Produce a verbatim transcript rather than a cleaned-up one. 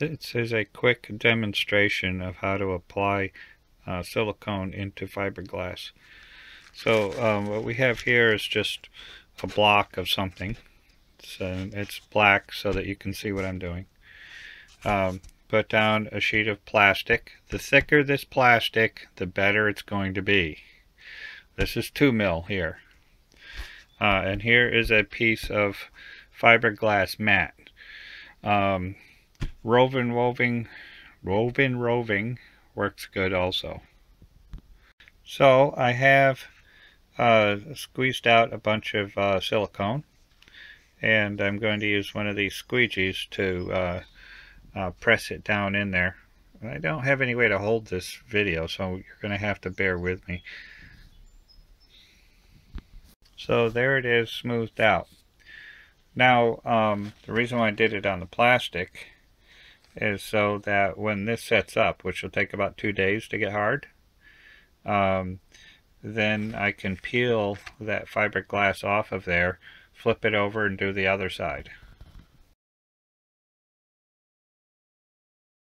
This is a quick demonstration of how to apply uh, silicone into fiberglass. So um, what we have here is just a block of something. It's, uh, it's black so that you can see what I'm doing. Um, put down a sheet of plastic. The thicker this plastic, the better it's going to be. This is two mil here. Uh, and here is a piece of fiberglass mat. Um, Roving, roving, roving, roving works good also. So I have uh, squeezed out a bunch of uh, silicone, and I'm going to use one of these squeegees to uh, uh, press it down in there. And I don't have any way to hold this video, so you're going to have to bear with me. So there it is, smoothed out. Now, um, the reason why I did it on the plastic is so that when this sets up, which will take about two days to get hard, um, then I can peel that fiberglass off of there, flip it over, and do the other side.